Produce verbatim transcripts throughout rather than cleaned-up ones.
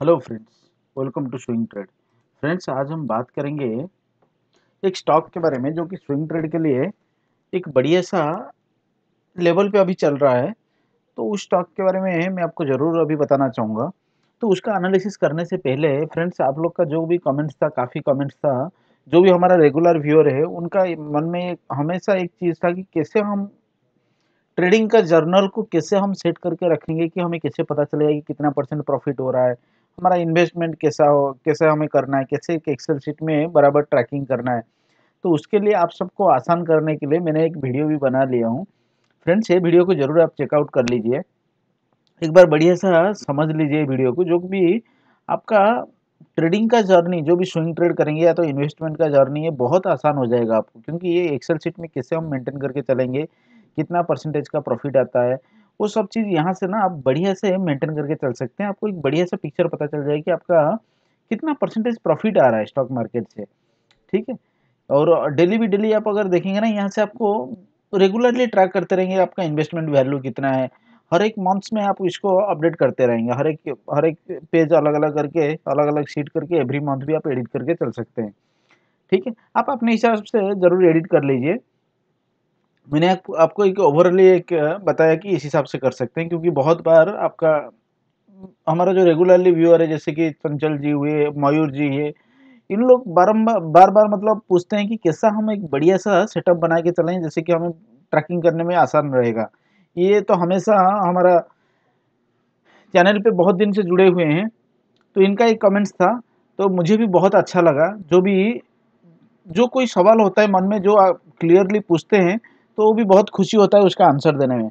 Hello friends, welcome to swing trade. Friends, आज हम बात करेंगे एक स्टॉक के बारे में जो कि स्विंग ट्रेड के लिए एक बढ़िया सा लेवल पे अभी चल रहा है। तो उस स्टॉक के बारे में मैं आपको ज़रूर अभी बताना चाहूँगा। तो उसका एनालिसिस करने से पहले फ्रेंड्स, आप लोग का जो भी कमेंट्स था, काफ़ी कमेंट्स था, जो भी हमारा रेगुलर व्यूअर है, उनका मन में हमेशा एक चीज़ था कि कैसे हम ट्रेडिंग का जर्नल को कैसे हम सेट करके रखेंगे कि हमें कैसे पता चलेगा कि कितना परसेंट प्रॉफिट हो रहा है, हमारा इन्वेस्टमेंट कैसा हो, कैसे हमें करना है, कैसे एक एक्सेल शीट में बराबर ट्रैकिंग करना है। तो उसके लिए आप सबको आसान करने के लिए मैंने एक वीडियो भी बना लिया हूँ। फ्रेंड्स, ये वीडियो को ज़रूर आप चेकआउट कर लीजिए, एक बार बढ़िया सा समझ लीजिए वीडियो को। जो भी आपका ट्रेडिंग का जर्नी, जो भी स्विंग ट्रेड करेंगे या तो इन्वेस्टमेंट का जर्नी, ये बहुत आसान हो जाएगा आपको, क्योंकि ये एक्सेल शीट में कैसे हम मेंटेन करके चलेंगे, कितना परसेंटेज का प्रॉफिट आता है, वो सब चीज़ यहाँ से ना आप बढ़िया से मेंटेन करके चल सकते हैं। आपको एक बढ़िया सा पिक्चर पता चल जाएगी कि आपका कितना परसेंटेज प्रॉफिट आ रहा है स्टॉक मार्केट से, ठीक है। और डेली भी डेली आप अगर देखेंगे ना, यहाँ से आपको रेगुलरली ट्रैक करते रहेंगे आपका इन्वेस्टमेंट वैल्यू कितना है। हर एक मंथ्स में आप इसको अपडेट करते रहेंगे, हर एक हर एक पेज अलग अलग करके, अलग अलग शीट करके एवरी मंथ भी आप एडिट करके चल सकते हैं, ठीक है। आप अपने हिसाब से ज़रूर एडिट कर लीजिए। मैंने आप, आपको एक ओवरली एक बताया कि इस हिसाब से कर सकते हैं, क्योंकि बहुत बार आपका हमारा जो रेगुलरली व्यूअर है, जैसे कि चंचल जी हुए, मयूर जी है, इन लोग बारम्बार बार बार मतलब पूछते हैं कि कैसा हम एक बढ़िया सा सेटअप बना के चलें जैसे कि हमें ट्रैकिंग करने में आसान रहेगा। ये तो हमेशा हमारा चैनल पे बहुत दिन से जुड़े हुए हैं, तो इनका एक कमेंट्स था, तो मुझे भी बहुत अच्छा लगा। जो भी जो कोई सवाल होता है मन में, जो आप क्लियरली पूछते हैं, तो वो भी बहुत खुशी होता है उसका आंसर देने में।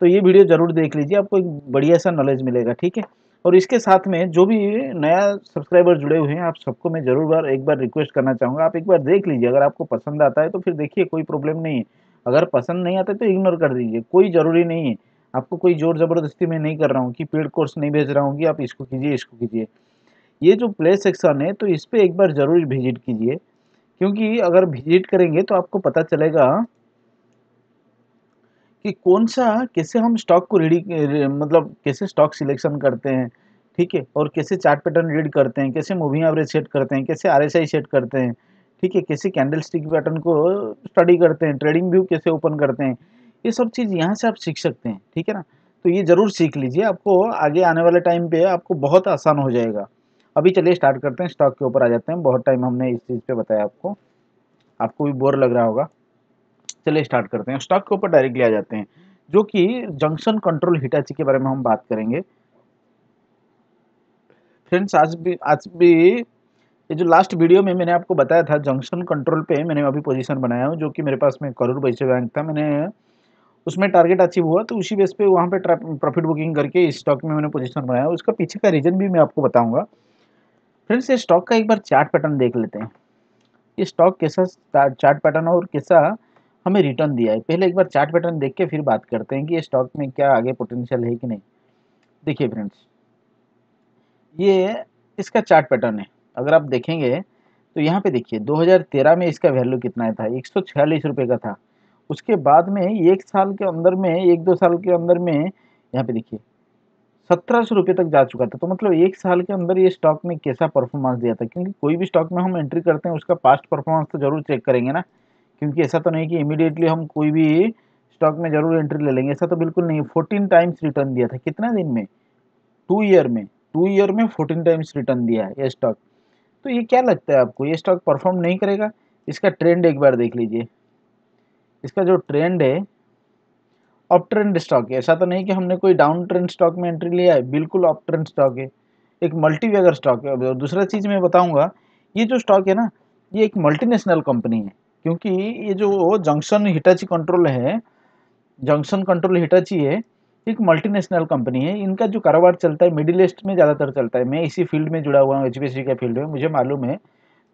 तो ये वीडियो ज़रूर देख लीजिए, आपको एक बढ़िया सा नॉलेज मिलेगा, ठीक है। और इसके साथ में जो भी नया सब्सक्राइबर जुड़े हुए हैं, आप सबको मैं ज़रूर बार एक बार रिक्वेस्ट करना चाहूँगा, आप एक बार देख लीजिए। अगर आपको पसंद आता है तो फिर देखिए, कोई प्रॉब्लम नहीं है। अगर पसंद नहीं आता है तो इग्नोर कर दीजिए, कोई ज़रूरी नहीं है। आपको कोई ज़ोर ज़बरदस्ती मैं नहीं कर रहा हूँ कि पेड कोर्स नहीं भेज रहा हूँ कि आप इसको कीजिए, इसको कीजिए। ये जो प्ले सेक्शन है, तो इस पर एक बार ज़रूर विजिट कीजिए, क्योंकि अगर विजिट करेंगे तो आपको पता चलेगा कि कौन सा, कैसे हम स्टॉक को रेडी मतलब कैसे स्टॉक सिलेक्शन करते हैं, ठीक है। और कैसे चार्ट पैटर्न रीड करते हैं, कैसे मूविंग एवरेज सेट करते हैं, कैसे आरएसआई सेट करते हैं, ठीक है। कैसे कैंडल स्टिक पैटर्न को स्टडी करते हैं, ट्रेडिंग व्यू कैसे ओपन करते हैं, ये सब चीज़ यहाँ से आप सीख सकते हैं, ठीक है ना। तो ये ज़रूर सीख लीजिए, आपको आगे आने वाले टाइम पर आपको बहुत आसान हो जाएगा। अभी चलिए स्टार्ट करते हैं, स्टॉक के ऊपर आ जाते हैं। बहुत टाइम हमने इस चीज़ पर बताया आपको, आपको भी बोर लग रहा होगा। चलिए स्टार्ट करते हैं, स्टॉक के ऊपर डायरेक्टली आ जाते हैं, जो कि जंक्शन कंट्रोल हिटाची के बारे में हम बात करेंगे। फ्रेंड्स, आज भी आज भी ये जो लास्ट वीडियो में मैंने आपको बताया था, जंक्शन कंट्रोल पे मैंने अभी पोजीशन बनाया हूँ, जो कि मेरे पास में करूर वैश्य बैंक था। मैंने उसमें टारगेट अचीव हुआ, तो उसी बेस पे वहाँ पे प्रॉफिट बुकिंग करके इस स्टॉक में मैंने पोजीशन बनाया। उसका पीछे का रीजन भी मैं आपको बताऊँगा। फ्रेंड्स, ये स्टॉक का एक बार चार्ट पैटर्न देख लेते हैं, ये स्टॉक कैसा चार्ट पैटर्न और कैसा हमें रिटर्न दिया है। पहले एक बार चार्ट पैटर्न देख के फिर बात करते हैं कि ये स्टॉक में क्या आगे पोटेंशियल है कि नहीं। देखिए फ्रेंड्स, ये इसका चार्ट पैटर्न है। अगर आप देखेंगे तो यहाँ पे देखिए, दो हज़ार तेरह में इसका वैल्यू कितना था, एक सौ छियालीस रुपये का था। उसके बाद में एक साल के अंदर में, एक दो साल के अंदर में, यहाँ पे देखिए सत्रह सौ रुपये तक जा चुका था। तो मतलब एक साल के अंदर ये स्टॉक ने कैसा परफॉर्मेंस दिया था, क्योंकि कोई भी स्टॉक में हम एंट्री करते हैं उसका पास्ट परफॉर्मेंस तो जरूर चेक करेंगे ना, क्योंकि ऐसा तो नहीं कि इमीडिएटली हम कोई भी स्टॉक में जरूर एंट्री ले लेंगे, ऐसा तो बिल्कुल नहीं। फोर्टीन टाइम्स रिटर्न दिया था, कितना दिन में, टू ईयर में, टू ईयर में फोर्टीन टाइम्स रिटर्न दिया है ये स्टॉक। तो ये क्या लगता है आपको, ये स्टॉक परफॉर्म नहीं करेगा? इसका ट्रेंड एक बार देख लीजिए, इसका जो ट्रेंड है अप ट्रेंड स्टॉक है। ऐसा तो नहीं कि हमने कोई डाउन ट्रेंड स्टॉक में एंट्री लिया है, बिल्कुल अप ट्रेंड स्टॉक है, एक मल्टीवेगर स्टॉक है। और दूसरा चीज़ मैं बताऊँगा, ये जो स्टॉक है ना, ये एक मल्टीनेशनल कंपनी है, क्योंकि ये जो जंक्शन हिटाची कंट्रोल है, जंक्शन कंट्रोल हिटाची है, एक मल्टीनेशनल कंपनी है। इनका जो कारोबार चलता है मिडिल ईस्ट में ज़्यादातर चलता है। मैं इसी फील्ड में जुड़ा हुआ हूँ, एच बी एस सी के फील्ड में, मुझे मालूम है।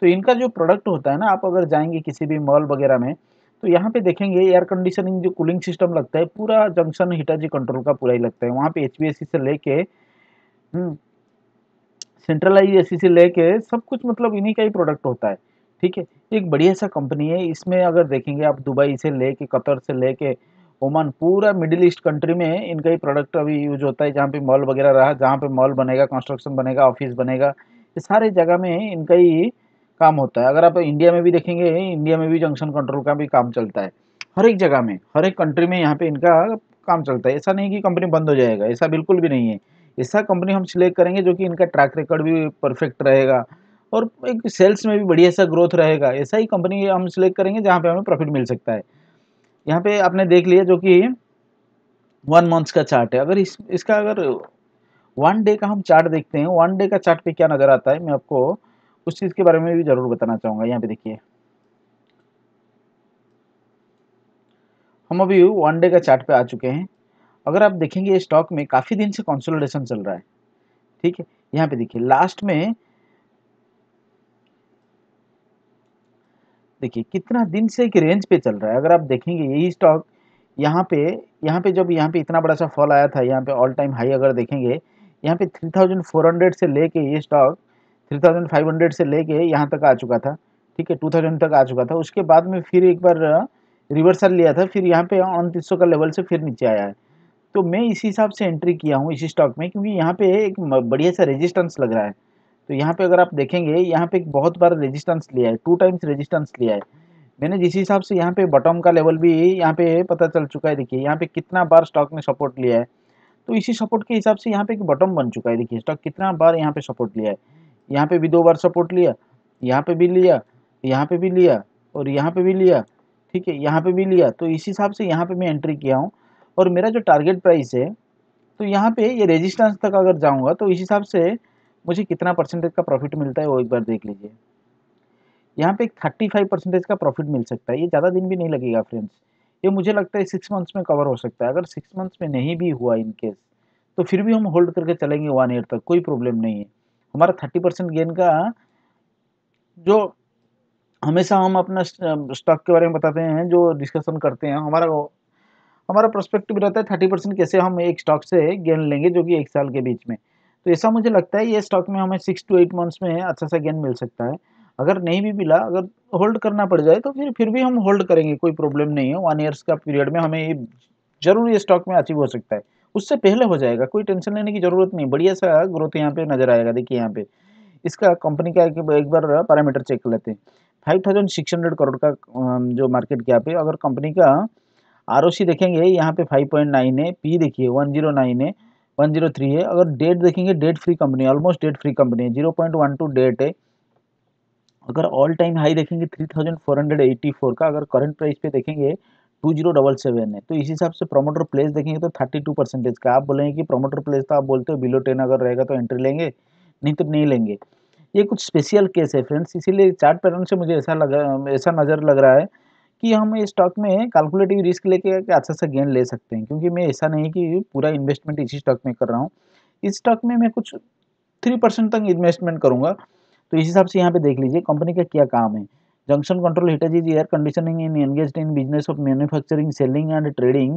तो इनका जो प्रोडक्ट होता है ना, आप अगर जाएंगे किसी भी मॉल वगैरह में तो यहाँ पे देखेंगे एयर कंडीशनिंग जो कूलिंग सिस्टम लगता है, पूरा जंक्शन हिटाची कंट्रोल का पूरा ही लगता है। वहाँ पर एच बी एस सी से लेके सेंट्रलाइज ए सी से लेके सब कुछ मतलब इन्हीं का ही प्रोडक्ट होता है, ठीक है। एक बढ़िया सा कंपनी है। इसमें अगर देखेंगे आप, दुबई से लेके, कतर से लेके ओमान, पूरा मिडिल ईस्ट कंट्री में इनका ही प्रोडक्ट अभी यूज होता है। जहाँ पे मॉल वगैरह रहा, जहाँ पे मॉल बनेगा, कंस्ट्रक्शन बनेगा, ऑफिस बनेगा, ये सारे जगह में इनका ही काम होता है। अगर आप इंडिया में भी देखेंगे, इंडिया में भी जंक्शन कंट्रोल का भी काम चलता है। हर एक जगह में, हर एक कंट्री में यहाँ पे इनका काम चलता है। ऐसा नहीं कि कंपनी बंद हो जाएगा, ऐसा बिल्कुल भी नहीं है। ऐसा कंपनी हम सिलेक्ट करेंगे जो कि इनका ट्रैक रिकॉर्ड भी परफेक्ट रहेगा और एक सेल्स में भी बढ़िया सा ग्रोथ रहेगा। ऐसा ही कंपनी हम सिलेक्ट करेंगे जहाँ पे हमें प्रॉफिट मिल सकता है। यहाँ पे आपने देख लिया जो कि वन मंथ्स का चार्ट है। अगर इस इसका अगर वन डे का हम चार्ट देखते हैं, वन डे का चार्ट पे क्या नज़र आता है, मैं आपको उस चीज़ के बारे में भी ज़रूर बताना चाहूँगा। यहाँ पे देखिए, हम अभी वन डे का चार्ट पे आ चुके हैं। अगर आप देखेंगे ये स्टॉक में काफ़ी दिन से कंसोलिडेशन चल रहा है, ठीक है। यहाँ पे देखिए लास्ट में देखिए कितना दिन से एक रेंज पे चल रहा है। अगर आप देखेंगे यही स्टॉक यहाँ पे यहाँ पे जब यहाँ पे इतना बड़ा सा फॉल आया था, यहाँ पे ऑल टाइम हाई अगर देखेंगे यहाँ पे थ्री थाउजेंड फोर हंड्रेड से लेके ये stock three thousand five hundred से लेके यहाँ तक आ चुका था, ठीक है, टू थाउजेंड तक आ चुका था। उसके बाद में फिर एक बार रिवर्सल लिया था, फिर यहाँ पे उनतीस सौ का लेवल से फिर नीचे आया है। तो मैं इसी हिसाब से एंट्री किया हूँ इसी स्टॉक में, क्योंकि यहाँ पे एक बढ़िया सा रेजिस्टेंस लग रहा है। तो यहाँ पे अगर आप देखेंगे यहाँ पे एक बहुत बार रेजिस्टेंस लिया है, टू टाइम्स रेजिस्टेंस लिया है। मैंने जिस हिसाब से यहाँ पे बॉटम का लेवल भी यहाँ पे पता चल चुका है, देखिए यहाँ पे कितना बार स्टॉक ने सपोर्ट लिया है। तो इसी सपोर्ट के हिसाब से यहाँ पे एक बॉटम बन चुका है। देखिए स्टॉक कितना बार यहाँ पे सपोर्ट लिया है, यहाँ पे भी दो बार सपोर्ट लिया, यहाँ पे भी लिया, यहाँ पे भी लिया और यहाँ पे भी लिया, ठीक है, यहाँ पे भी लिया। तो इस हिसाब से यहाँ पे मैं एंट्री किया हूँ और मेरा जो टारगेट प्राइस है, तो यहाँ पे ये रेजिस्टेंस तक अगर जाऊँगा तो इस हिसाब से मुझे कितना परसेंटेज का प्रॉफिट मिलता है वो एक बार देख लीजिए। यहाँ पे थर्टी फाइव परसेंटेज का प्रॉफिट मिल सकता है। ये ज़्यादा दिन भी नहीं लगेगा फ्रेंड्स, ये मुझे लगता है सिक्स मंथ्स में कवर हो सकता है। अगर सिक्स मंथ्स में नहीं भी हुआ इनकेस, तो फिर भी हम होल्ड करके चलेंगे वन ईयर तक, कोई प्रॉब्लम नहीं है। हमारा थर्टी परसेंट गेन का जो हमेशा हम अपना स्टॉक के बारे में बताते हैं, जो डिस्कशन करते हैं, हमारा हमारा पर्सपेक्टिव रहता है थर्टी परसेंट कैसे हम एक स्टॉक से गेन लेंगे जो कि एक साल के बीच में। तो ऐसा मुझे लगता है ये स्टॉक में हमें सिक्स टू एट मंथ्स में अच्छा सा गेन मिल सकता है। अगर नहीं भी मिला, अगर होल्ड करना पड़ जाए तो फिर फिर भी हम होल्ड करेंगे, कोई प्रॉब्लम नहीं है। वन ईयर्स का पीरियड में हमें ये जरूर ये स्टॉक में अचीव हो सकता है, उससे पहले हो जाएगा, कोई टेंशन लेने की जरूरत नहीं। बढ़िया सा ग्रोथ यहाँ पे नजर आएगा। देखिए यहाँ पे इसका कंपनी का एक बार पैरामीटर चेक कर लेते हैं। Five thousand six hundred crore का जो मार्केट कैप है, अगर कंपनी का आर ओ सी देखेंगे यहाँ पे फाइव पॉइंट नाइन है, पी देखिए वन जीरो नाइन है, वन जीरो थ्री है। अगर डेट देखेंगे, debt free company, almost debt free company है, zero point one two debt है। अगर ऑल टाइम हाई देखेंगे three thousand four hundred eighty four का, अगर करंट प्राइस पे देखेंगे टू जीरो डबल सेवन है। तो इस हिसाब से प्रोमोटर प्लेस देखेंगे तो थर्टी टू परसेंटेज का। आप बोलेंगे कि प्रोमोटर प्लेस तो आप बोलते हो बिलो टेन अगर रहेगा तो एंट्री लेंगे, नहीं तो नहीं लेंगे। ये कुछ स्पेशल केस है फ्रेंड्स, इसीलिए चार्ट पैटर्न से मुझे ऐसा लगा, ऐसा नज़र लग रहा है कि हम इस स्टॉक में कैलकुलेटिव रिस्क लेके अच्छा सा गेन ले सकते हैं। क्योंकि मैं ऐसा नहीं कि पूरा इन्वेस्टमेंट इसी स्टॉक में कर रहा हूँ, इस स्टॉक में मैं कुछ थ्री परसेंट तक इन्वेस्टमेंट करूँगा। तो इस हिसाब से यहाँ पे देख लीजिए कंपनी का क्या काम है। Junction control Hitachi air conditioning in engaged in business of manufacturing selling and trading.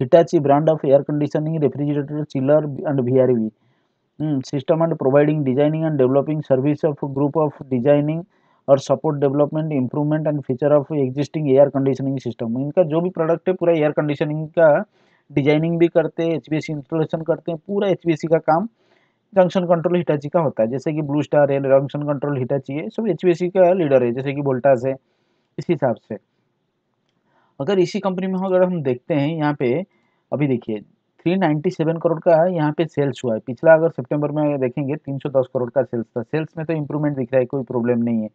Hitachi brand of air conditioning refrigerator chiller and V R V system and providing designing and developing service of group of designing और support development improvement and feature of existing air conditioning system. इनका जो भी product है पूरा air conditioning का designing भी करते हैं, एचबीएससी इंस्टॉलेशन करते हैं, पूरा एचबीएससी का काम जंक्शन कंट्रोल हिटाची का होता है। जैसे कि ब्लू स्टार है, जंक्शन कंट्रोल हिटाची है, सब एचबीएससी का लीडर है, जैसे कि वोल्टास है। इस हिसाब से अगर इसी कंपनी में अगर हम देखते हैं यहाँ पे अभी देखिए तीन सौ सत्तानवे करोड़ का यहाँ पे सेल्स हुआ है। पिछला अगर सितंबर में देखेंगे तीन सौ दस करोड़ का सेल्स था। सेल्स में तो इंप्रूवमेंट दिख रहा है, कोई प्रॉब्लम नहीं है।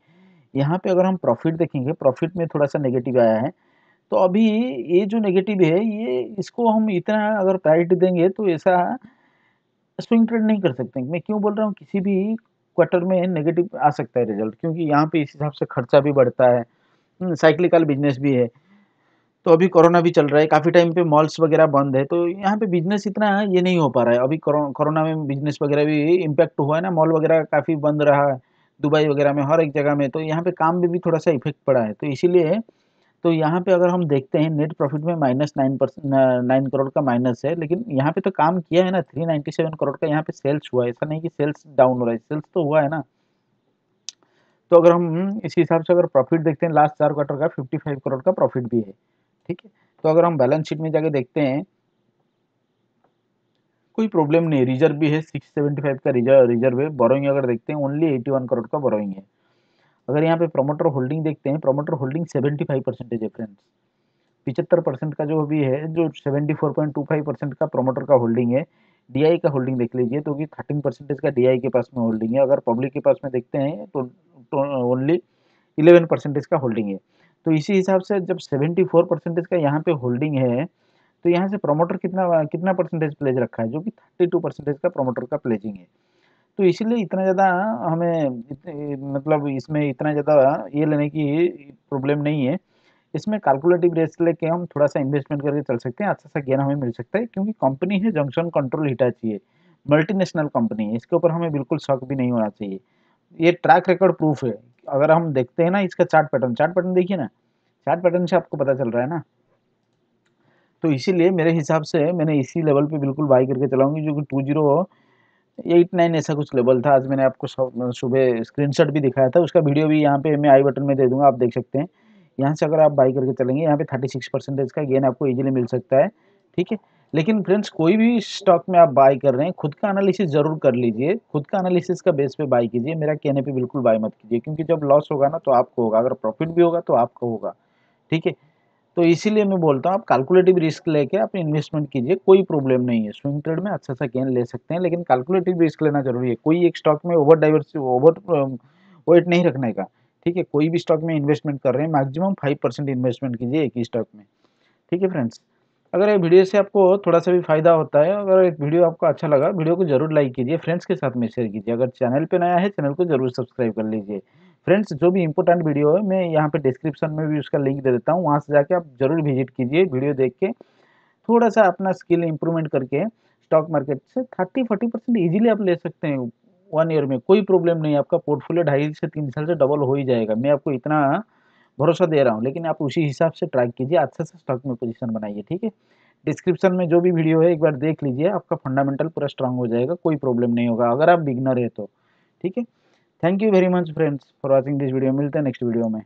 यहाँ पे अगर हम प्रॉफिट देखेंगे, प्रॉफिट में थोड़ा सा नेगेटिव आया है। तो अभी ये जो नेगेटिव है ये इसको हम इतना अगर प्रायोरिटी देंगे तो ऐसा स्विंग ट्रेड नहीं कर सकते। मैं क्यों बोल रहा हूँ, किसी भी क्वार्टर में नेगेटिव आ सकता है रिजल्ट, क्योंकि यहाँ पे इस हिसाब से खर्चा भी बढ़ता है, साइक्लिकल बिजनेस भी है। तो अभी कोरोना भी चल रहा है, काफ़ी टाइम पे मॉल्स वगैरह बंद है, तो यहाँ पे बिजनेस इतना ये नहीं हो पा रहा है। अभी कोरोना में बिजनेस वगैरह भी इम्पैक्ट हुआ है ना, मॉल वगैरह काफ़ी बंद रहा है दुबई वगैरह में, हर एक जगह में। तो यहाँ पे काम में भी थोड़ा सा इफेक्ट पड़ा है। तो इसीलिए तो यहाँ पे अगर हम देखते हैं नेट प्रॉफिट में minus nine percent nine crore का माइनस है। लेकिन यहाँ पे तो काम किया है ना, थ्री नाइन्टी सेवन करोड़ का यहाँ पे सेल्स हुआ है। ऐसा नहीं कि सेल्स डाउन हो रहा है, सेल्स तो हुआ है ना। तो अगर हम इसी हिसाब से अगर प्रॉफिट देखते हैं लास्ट चार क्वार्टर का, फिफ्टी फाइव करोड़ का प्रॉफिट भी है, ठीक है। तो अगर हम बैलेंस शीट में जाके देखते हैं कोई प्रॉब्लम नहीं, रिजर्व भी है सिक्स सेवेंटी फाइव का रिजर्व रिजर्व है। बोरोइंग अगर देखते हैं ओनली इक्यासी करोड़ का बोरोइंग है। अगर यहाँ पे प्रमोटर होल्डिंग देखते हैं, प्रमोटर होल्डिंग पचहत्तर परसेंटेज है फ्रेंड्स, पिचहत्तर परसेंट का जो भी है, जो चौहत्तर पॉइंट दो पाँच परसेंट का प्रमोटर का होल्डिंग है। डीआई का होल्डिंग देख लीजिए तो कि थर्टीन परसेंटेज का डीआई के पास में होल्डिंग है। अगर पब्लिक के पास में देखते हैं तो ओनली इलेवन परसेंटेज का होल्डिंग है। तो इसी हिसाब से जब सेवेंटी फोर परसेंटेज का यहाँ पे होल्डिंग है तो यहाँ से प्रमोटर कितना कितना परसेंटेज प्लेज रखा है, जो कि थर्टी टू परसेंटेज का प्रमोटर का प्लेजिंग है। तो इसीलिए इतना ज़्यादा हमें इत, मतलब इसमें इतना ज़्यादा ये लेने की प्रॉब्लम नहीं है। इसमें कैलकुलेटिव रिस्क लेके हम थोड़ा सा इन्वेस्टमेंट करके चल सकते हैं, अच्छा सा गेन हमें मिल सकता है। क्योंकि कंपनी है जॉनसन कंट्रोल हिटाची है, मल्टीनेशनल कंपनी है, इसके ऊपर हमें बिल्कुल शक भी नहीं होना चाहिए। ये ट्रैक रिकॉर्ड प्रूफ है। अगर हम देखते हैं ना इसका चार्ट पैटर्न, चार्ट पैटर्न देखिए ना, चार्ट पैटर्न से आपको पता चल रहा है ना। तो इसीलिए मेरे हिसाब से मैंने इसी लेवल पे बिल्कुल बाई करके चलाऊंगी, जो कि टू जीरो एट नाइन ऐसा कुछ लेवल था। आज मैंने आपको सुबह स्क्रीनशॉट भी दिखाया था, उसका वीडियो भी यहाँ पे मैं आई बटन में दे दूंगा, आप देख सकते हैं। यहाँ से अगर आप बाई करके चलेंगे यहाँ पे थर्टी सिक्स परसेंटेज का गेन आपको ईजिली मिल सकता है, ठीक है। लेकिन फ्रेंड्स कोई भी स्टॉक में आप बाई कर रहे हैं, खुद का एनालिसिस जरूर कर लीजिए, खुद का एनालिसिस का बेस पे बाई कीजिए, मेरा कहने पे बिल्कुल बाई मत कीजिए। क्योंकि जब लॉस होगा ना तो आपको होगा, अगर प्रॉफिट भी होगा तो आपको होगा, ठीक है। तो इसीलिए मैं बोलता हूँ आप कैलकुलेटिव रिस्क लेके आप इन्वेस्टमेंट कीजिए, कोई प्रॉब्लम नहीं है। स्विंग ट्रेड में अच्छा सा गेन ले सकते हैं, लेकिन कैलकुलेटिव रिस्क लेना जरूरी है। कोई एक स्टॉक में ओवर डाइवर्स ओवर वेट नहीं रखने का, ठीक है। कोई भी स्टॉक में इन्वेस्टमेंट कर रहे हैं मैक्सिमम फाइव परसेंट इन्वेस्टमेंट कीजिए एक ही स्टॉक में, ठीक है फ्रेंड्स। अगर ये वीडियो से आपको थोड़ा सा भी फायदा होता है, अगर एक वीडियो आपको अच्छा लगा, वीडियो को जरूर लाइक कीजिए, फ्रेंड्स के साथ में शेयर कीजिए। अगर चैनल पे नया है चैनल को जरूर सब्सक्राइब कर लीजिए फ्रेंड्स। जो भी इंपॉर्टेंट वीडियो है मैं यहाँ पे डिस्क्रिप्शन में भी उसका लिंक दे देता हूँ, वहाँ से जाके आप जरूर विजिट कीजिए। वीडियो देख के थोड़ा सा अपना स्किल इंप्रूवमेंट करके स्टॉक मार्केट से थर्टी फोर्टी परसेंट ईजिली आप ले सकते हैं वन ईयर में, कोई प्रॉब्लम नहीं। आपका पोर्टफोलियो ढाई से तीन साल से डबल हो ही जाएगा, मैं आपको इतना भरोसा दे रहा हूँ। लेकिन आप उसी हिसाब से ट्राई कीजिए, अच्छा सा स्टॉक में पोजीशन बनाइए, ठीक है। डिस्क्रिप्शन में जो भी वीडियो है एक बार देख लीजिए, आपका फंडामेंटल पूरा स्ट्रांग हो जाएगा, कोई प्रॉब्लम नहीं होगा अगर आप बिगनर है तो, ठीक है। Thank you very much friends for watching this video. मिलते हैं नेक्स्ट वीडियो में।